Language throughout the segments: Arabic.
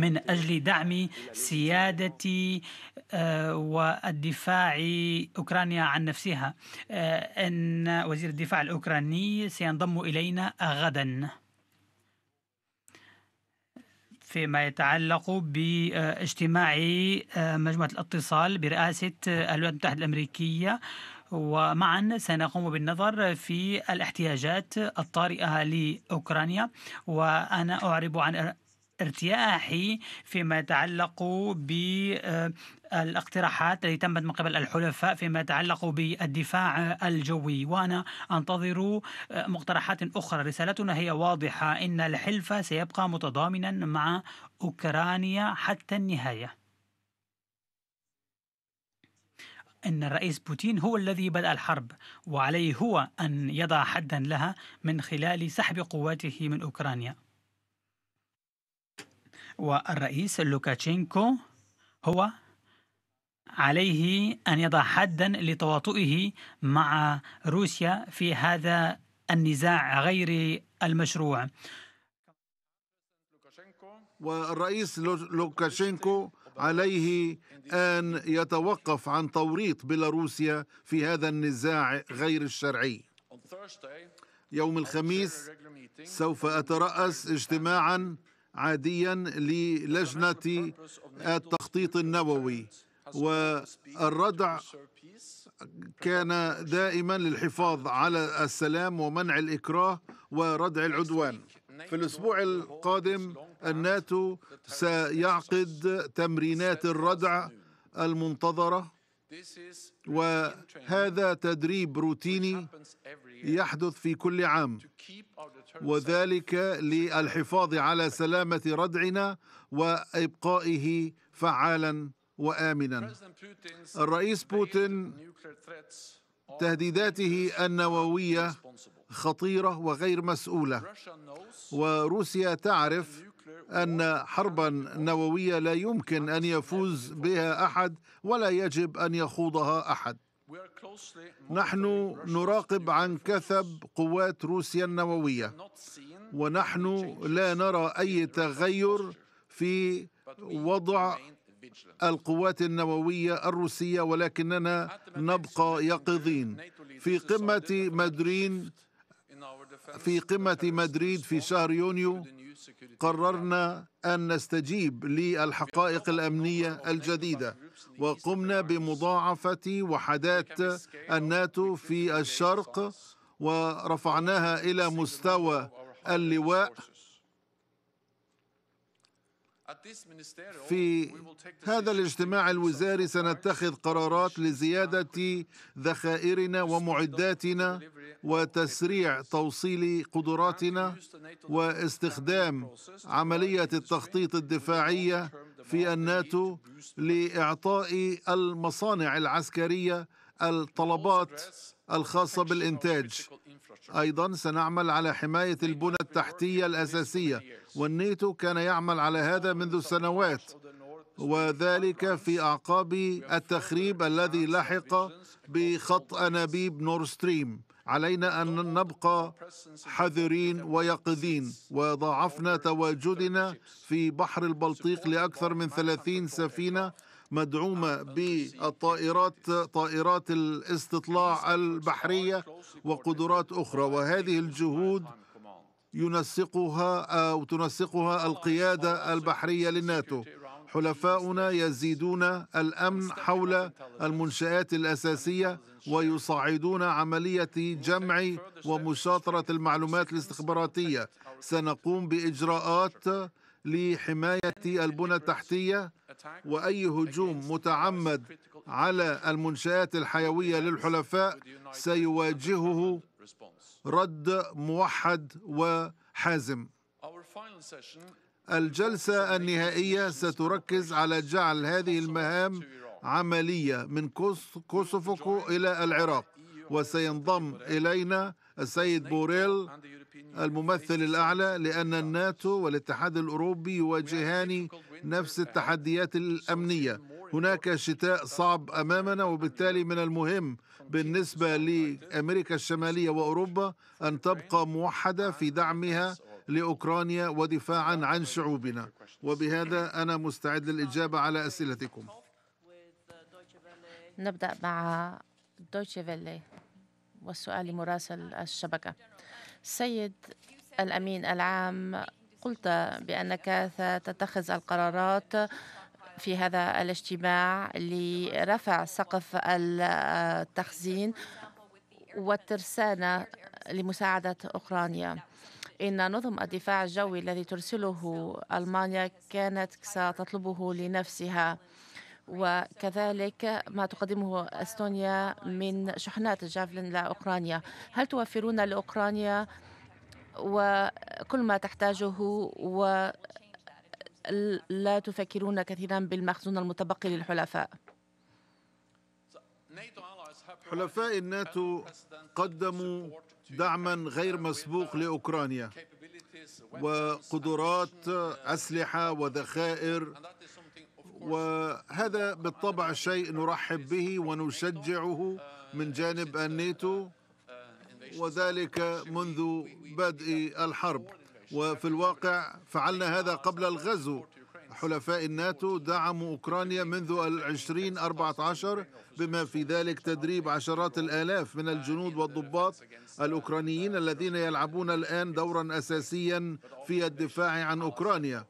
من أجل دعم سيادة والدفاع أوكرانيا عن نفسها. إن وزير الدفاع الأوكراني سينضم إلينا غدا فيما يتعلق باجتماع مجموعة الاتصال برئاسة الولايات المتحدة الأمريكية، ومعا سنقوم بالنظر في الاحتياجات الطارئة لأوكرانيا. وأنا أعرب عن ارتياحي فيما يتعلق بالاقتراحات التي تمت من قبل الحلفاء فيما يتعلق بالدفاع الجوي، وأنا أنتظر مقترحات أخرى. رسالتنا هي واضحة، إن الحلف سيبقى متضامنا مع أوكرانيا حتى النهاية. إن الرئيس بوتين هو الذي بدأ الحرب، وعليه هو أن يضع حدا لها من خلال سحب قواته من أوكرانيا. والرئيس لوكاشينكو هو عليه أن يضع حدا لتواطؤه مع روسيا في هذا النزاع غير المشروع. والرئيس لوكاشينكو عليه أن يتوقف عن توريط بيلاروسيا في هذا النزاع غير الشرعي. يوم الخميس سوف أترأس اجتماعاً عاديا للجنة التخطيط النووي، والردع كان دائما للحفاظ على السلام ومنع الإكراه وردع العدوان. في الأسبوع القادم الناتو سيعقد تمرينات الردع المنتظرة، وهذا تدريب روتيني يحدث في كل عام، وذلك للحفاظ على سلامة ردعنا وإبقائه فعالا وآمنا. الرئيس بوتين تهديداته النووية خطيرة وغير مسؤولة، وروسيا تعرف أن حربا نووية لا يمكن أن يفوز بها أحد ولا يجب أن يخوضها أحد. نحن نراقب عن كثب قوات روسيا النووية، ونحن لا نرى أي تغير في وضع القوات النووية الروسية، ولكننا نبقى يقظين. في قمة مدريد في شهر يونيو قررنا أن نستجيب للحقائق الأمنية الجديدة، وقمنا بمضاعفة وحدات الناتو في الشرق ورفعناها إلى مستوى اللواء. في هذا الاجتماع الوزاري سنتخذ قرارات لزيادة ذخائرنا ومعداتنا وتسريع توصيل قدراتنا واستخدام عملية التخطيط الدفاعية في الناتو لإعطاء المصانع العسكرية الطلبات الخاصة بالإنتاج. أيضا سنعمل على حماية البنى التحتية الأساسية، والناتو كان يعمل على هذا منذ سنوات، وذلك في أعقاب التخريب الذي لحق بخط أنابيب نورد ستريم. علينا أن نبقى حذرين ويقظين، وضاعفنا تواجدنا في بحر البلطيق لأكثر من 30 سفينة مدعومة طائرات الاستطلاع البحرية وقدرات أخرى، وهذه الجهود تنسقها القيادة البحرية للناتو. حلفاؤنا يزيدون الأمن حول المنشآت الأساسية ويصعدون عملية جمع ومشاطرة المعلومات الاستخباراتية. سنقوم بإجراءات لحماية البنى التحتية، وأي هجوم متعمد على المنشآت الحيوية للحلفاء سيواجهه رد موحد وحازم. الجلسة النهائية ستركز على جعل هذه المهام عملية من كوسوفو إلى العراق، وسينضم إلينا السيد بوريل الممثل الأعلى، لأن الناتو والاتحاد الأوروبي يواجهان نفس التحديات الأمنية. هناك شتاء صعب أمامنا، وبالتالي من المهم بالنسبة لأمريكا الشمالية وأوروبا أن تبقى موحدة في دعمها لأوكرانيا ودفاعا عن شعوبنا. وبهذا أنا مستعد للإجابة على أسئلتكم. نبدأ مع دوتشبان والسؤال مراسل الشبكة. سيد الأمين العام، قلت بأنك ستتخذ القرارات في هذا الاجتماع لرفع سقف التخزين والترسانة لمساعدة أوكرانيا. إن نظم الدفاع الجوي الذي ترسله ألمانيا كانت ستطلبه لنفسها، وكذلك ما تقدمه إستونيا من شحنات جافلين لأوكرانيا. هل توفرون لأوكرانيا وكل ما تحتاجه ولا تفكرون كثيرا بالمخزون المتبقي للحلفاء؟ حلفاء الناتو قدموا دعما غير مسبوق لأوكرانيا، وقدرات، أسلحة وذخائر، وهذا بالطبع شيء نرحب به ونشجعه من جانب الناتو، وذلك منذ بدء الحرب. وفي الواقع فعلنا هذا قبل الغزو. حلفاء الناتو دعموا أوكرانيا منذ 2014 بما في ذلك تدريب عشرات الآلاف من الجنود والضباط الأوكرانيين الذين يلعبون الآن دورا أساسيا في الدفاع عن أوكرانيا.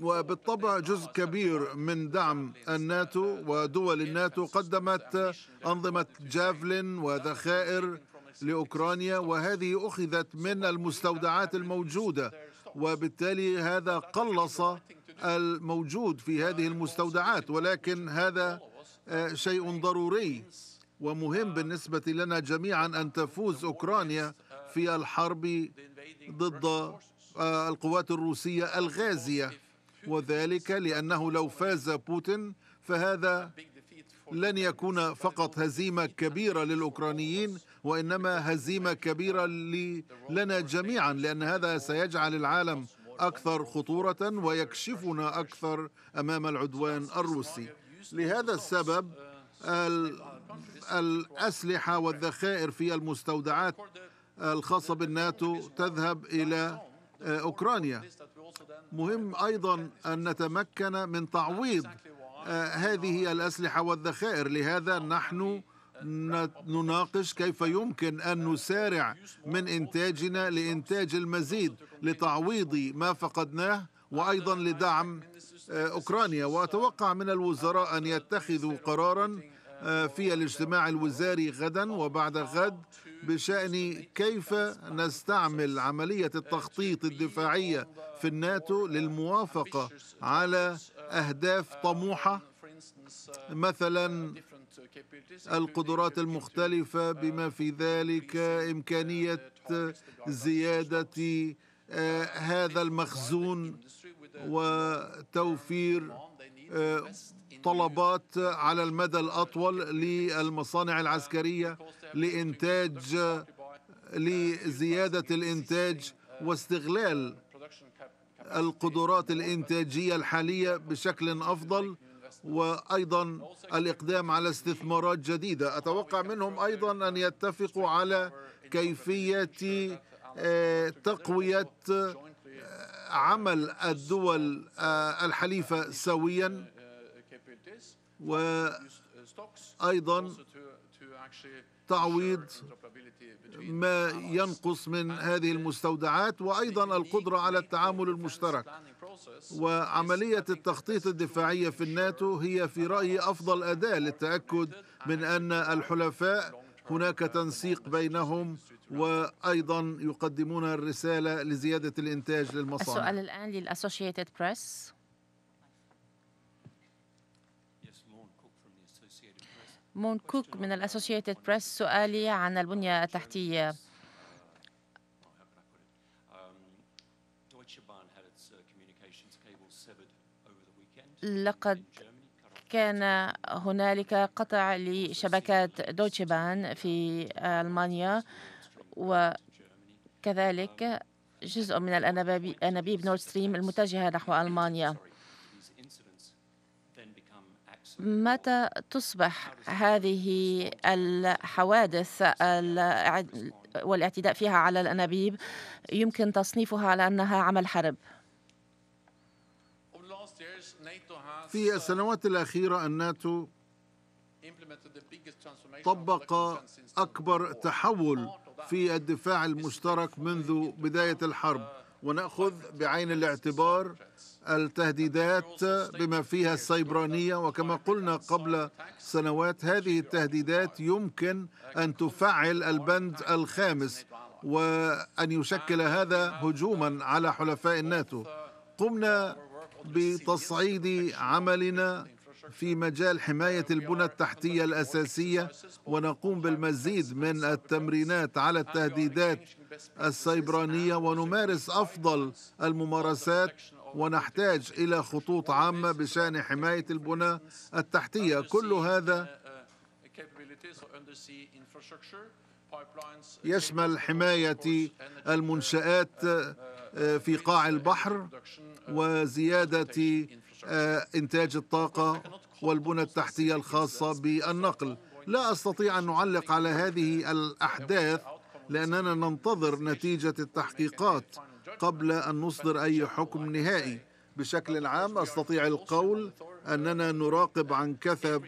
وبالطبع جزء كبير من دعم الناتو ودول الناتو قدمت أنظمة جافلين وذخائر لأوكرانيا، وهذه أخذت من المستودعات الموجودة، وبالتالي هذا قلص الموجود في هذه المستودعات. ولكن هذا شيء ضروري ومهم بالنسبة لنا جميعا أن تفوز أوكرانيا في الحرب ضد القوات الروسية الغازية، وذلك لأنه لو فاز بوتين فهذا لن يكون فقط هزيمة كبيرة للأوكرانيين، وإنما هزيمة كبيرة لنا جميعا، لأن هذا سيجعل العالم أكثر خطورة ويكشفنا أكثر أمام العدوان الروسي. لهذا السبب الأسلحة والذخائر في المستودعات الخاصة بالناتو تذهب إلى أوكرانيا. مهم أيضا أن نتمكن من تعويض هذه الأسلحة والذخائر. لهذا نحن نناقش كيف يمكن أن نسارع من إنتاجنا لإنتاج المزيد لتعويض ما فقدناه، وأيضا لدعم أوكرانيا. وأتوقع من الوزراء أن يتخذوا قرارا في الاجتماع الوزاري غدا وبعد غد بشأن كيف نستعمل عملية التخطيط الدفاعية في الناتو للموافقة على أهداف طموحة، مثلا القدرات المختلفة بما في ذلك إمكانية زيادة هذا المخزون وتوفير طلبات على المدى الأطول للمصانع العسكرية لزيادة الإنتاج واستغلال القدرات الإنتاجية الحالية بشكل أفضل، وأيضا الإقدام على استثمارات جديدة. أتوقع منهم أيضا أن يتفقوا على كيفية تقوية عمل الدول الحليفة سويا، وأيضا تعويض ما ينقص من هذه المستودعات، وأيضا القدرة على التعامل المشترك. وعملية التخطيط الدفاعية في الناتو هي في رأيي أفضل أداة للتأكد من أن الحلفاء هناك تنسيق بينهم، وأيضا يقدمون الرسالة لزيادة الإنتاج للمصانع. السؤال الآن للأسوشيتد بريس. مون كوك من الأسوشيتد بريس، سؤالي عن البنية التحتية. لقد كان هنالك قطع لشبكات دوتشبان في ألمانيا، وكذلك جزء من الأنابيب نورد ستريم المتجهة نحو ألمانيا. متى تصبح هذه الحوادث والاعتداء فيها على الأنابيب يمكن تصنيفها على أنها عمل حرب؟ في السنوات الأخيرة الناتو طبق أكبر تحول في الدفاع المشترك منذ بداية الحرب، ونأخذ بعين الاعتبار التهديدات بما فيها السيبرانية. وكما قلنا قبل سنوات، هذه التهديدات يمكن أن تفعل البند الخامس وأن يشكل هذا هجوما على حلفاء الناتو. قمنا بتصعيد عملنا في مجال حماية البنى التحتية الأساسية، ونقوم بالمزيد من التمرينات على التهديدات السيبرانية، ونمارس أفضل الممارسات، ونحتاج إلى خطوط عامة بشأن حماية البنى التحتية. كل هذا يشمل حماية المنشآت في قاع البحر وزيادة إنتاج الطاقة والبنى التحتية الخاصة بالنقل. لا أستطيع أن نعلق على هذه الأحداث لأننا ننتظر نتيجة التحقيقات قبل أن نصدر أي حكم نهائي. بشكل عام أستطيع القول أننا نراقب عن كثب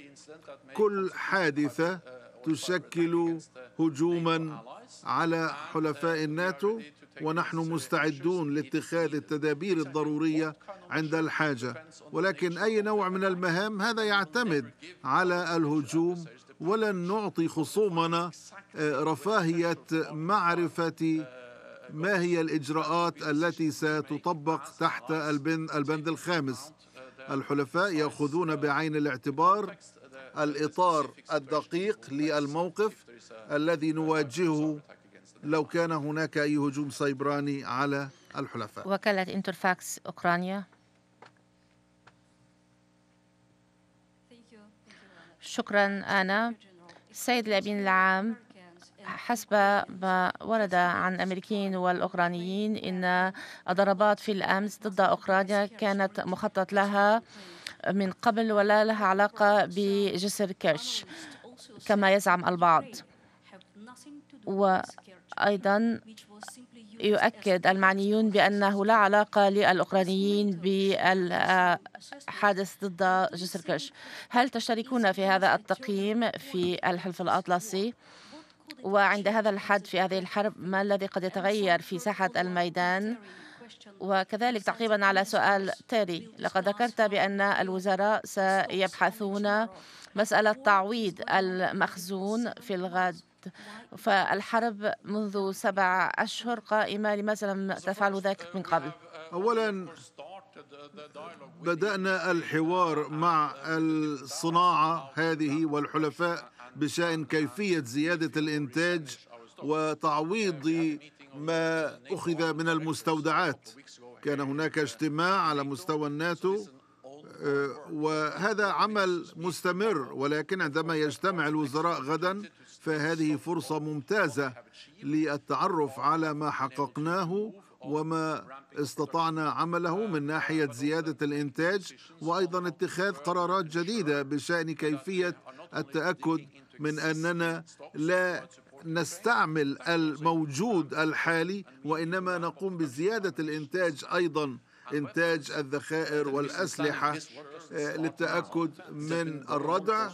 كل حادثة تشكل هجوما على حلفاء الناتو، ونحن مستعدون لاتخاذ التدابير الضرورية عند الحاجة. ولكن أي نوع من المهام هذا يعتمد على الهجوم، ولن نعطي خصومنا رفاهية معرفة ما هي الإجراءات التي ستطبق تحت البند الخامس. الحلفاء يأخذون بعين الاعتبار الإطار الدقيق للموقف الذي نواجهه لو كان هناك أي هجوم سيبراني على الحلفاء. وكالة إنترفاكس أوكرانيا. شكرًا أنا. السيد الأمين العام، حسب ما ورد عن الأمريكيين والأوكرانيين إن الضربات في الأمس ضد أوكرانيا كانت مخطط لها من قبل ولا لها علاقة بجسر كيرش كما يزعم البعض. وأيضا يؤكد المعنيون بأنه لا علاقة للأوكرانيين بالحادث ضد جسر كيرش. هل تشتركون في هذا التقييم في الحلف الأطلسي؟ وعند هذا الحد في هذه الحرب، ما الذي قد يتغير في ساحة الميدان؟ وكذلك تعقيبا على سؤال تالي، لقد ذكرت بأن الوزراء سيبحثون مسألة تعويض المخزون في الغد، فالحرب منذ 7 أشهر قائمة، لماذا لم تفعلوا ذلك من قبل؟ أولا بدأنا الحوار مع الصناعة هذه والحلفاء بشأن كيفية زيادة الإنتاج وتعويض ما أخذ من المستودعات. كان هناك اجتماع على مستوى الناتو، وهذا عمل مستمر، ولكن عندما يجتمع الوزراء غدا فهذه فرصة ممتازة للتعرف على ما حققناه وما استطعنا عمله من ناحية زيادة الإنتاج، وأيضا اتخاذ قرارات جديدة بشأن كيفية التأكد من أننا لا نستعمل الموجود الحالي، وإنما نقوم بزيادة الإنتاج، أيضا إنتاج الذخائر والأسلحة للتأكد من الردع.